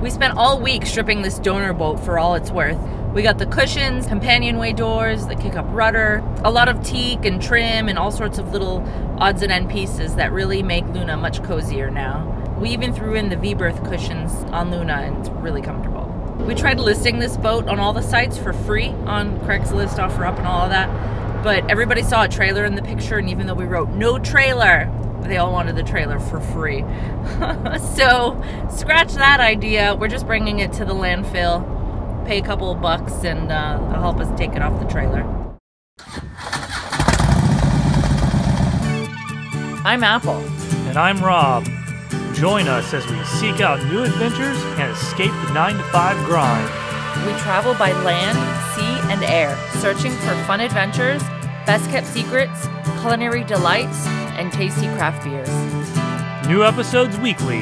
We spent all week stripping this donor boat for all it's worth. We got the cushions, companionway doors, the kick-up rudder, a lot of teak and trim and all sorts of little odds and end pieces that really make Luna much cozier now. We even threw in the V-berth cushions on Luna and it's really comfortable. We tried listing this boat on all the sites for free on Craigslist, OfferUp and all of that, but everybody saw a trailer in the picture, and even though we wrote no trailer, they all wanted the trailer for free. So scratch that idea. We're just bringing it to the landfill. Pay a couple of bucks and it'll help us take it off the trailer. I'm Apple. And I'm Rob. Join us as we seek out new adventures and escape the 9-to-5 grind. We travel by land, sea, and air, searching for fun adventures, best-kept secrets, culinary delights, and tasty craft beers. New episodes weekly.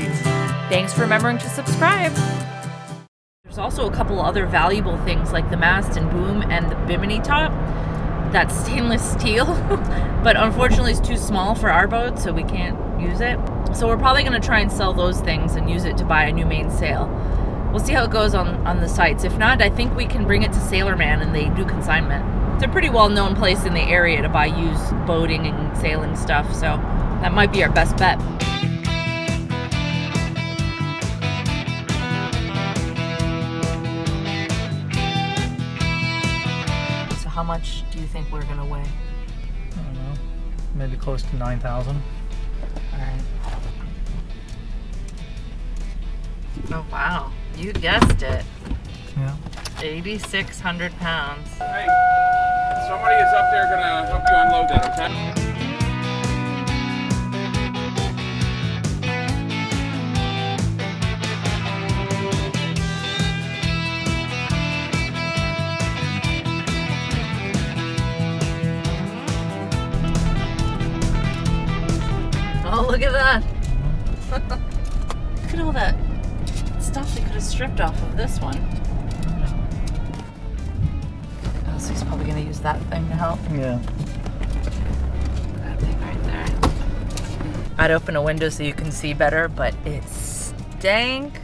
Thanks for remembering to subscribe. There's also a couple other valuable things like the mast and boom and the bimini top that's stainless steel, but unfortunately it's too small for our boat, so we can't use it. So we're probably going to try and sell those things and use it to buy a new mainsail. We'll see how it goes on the sites. If not, I think we can bring it to Sailorman and they do consignment. It's a pretty well-known place in the area to buy used boating and sailing stuff, so that might be our best bet. How much do you think we're gonna weigh? I don't know. Maybe close to 9,000. All right. Oh wow! You guessed it. Yeah. 8,600 pounds. Hey, somebody is up there gonna help you unload that, okay? Look at that. Look at all that stuff they could have stripped off of this one. Oh, so he's probably going to use that thing to help. Yeah. That thing right there. I'd open a window so you can see better, but it stank.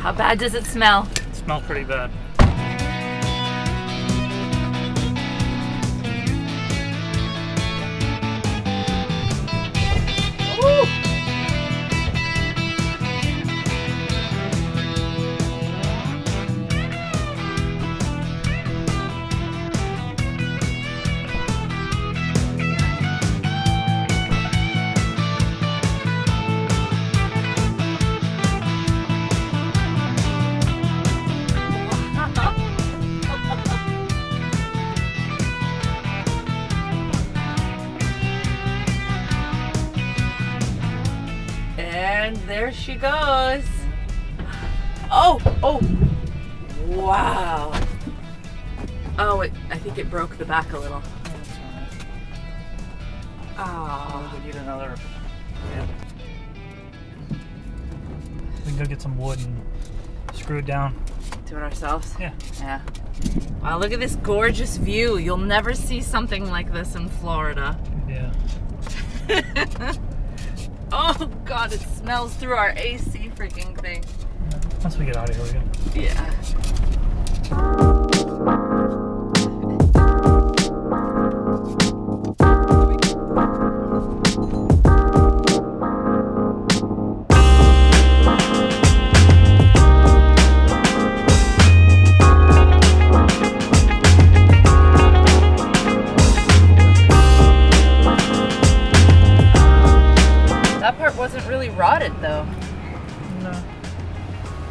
How bad does it smell? It smells pretty bad. And there she goes. Oh, oh, wow. Oh, I think it broke the back a little. Oh, we need another. Yeah. We can go get some wood and screw it down. Do it ourselves? Yeah. Yeah. Wow, look at this gorgeous view. You'll never see something like this in Florida. Yeah. Oh God, it smells through our AC freaking thing. Once we get out of here, we're good. Yeah. Rotted though. No.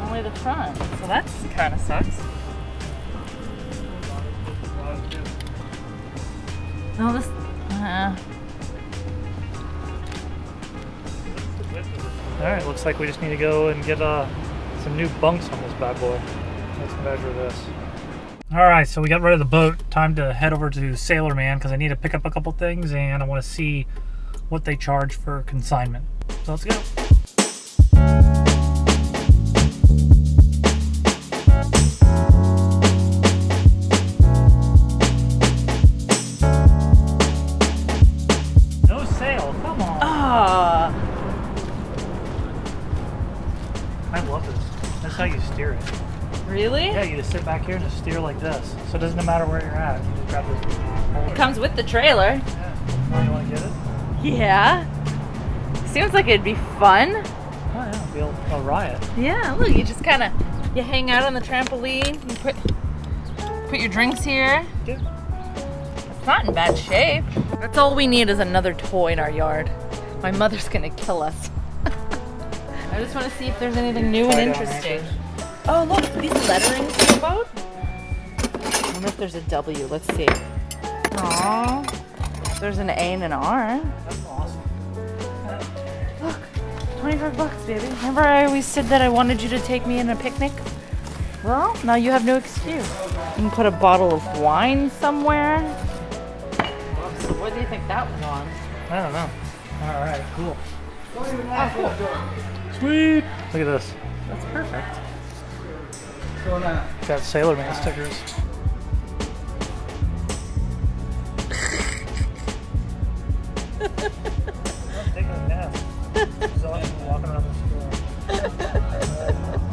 Only the front. So that kind of sucks. No, this. All right. Looks like we just need to go and get Some new bunks on this bad boy. Let's measure this. All right, so we got rid of the boat. Time to head over to Sailorman because I need to pick up a couple things and I want to see what they charge for consignment. So let's go. No sale, come on. I love this. That's how you steer it. Really? Yeah, you just sit back here and just steer like this. So it doesn't matter where you're at. You just grab this holder. It comes with the trailer. Yeah. Oh, you want to get it? Yeah. Seems like it'd be fun. Oh yeah, it'd be a riot. Yeah, look, you just kind of, you hang out on the trampoline. You put your drinks here. Yeah. It's not in bad shape. That's all we need is another toy in our yard. My mother's gonna kill us. I just want to see if there's anything new and interesting. Oh, look, these letterings on the boat. I wonder if there's a W. Let's see. Aww. There's an A and an R. That's awesome. Look, 25 bucks, baby. Remember I always said that I wanted you to take me in a picnic? Well, now you have no excuse. You can put a bottle of wine somewhere. What do you think that was on? I don't know. All right, cool. Oh, cool. Sweet. Look at this. That's perfect. Got Sailorman stickers. I'm taking a nap. I'm walking around the store.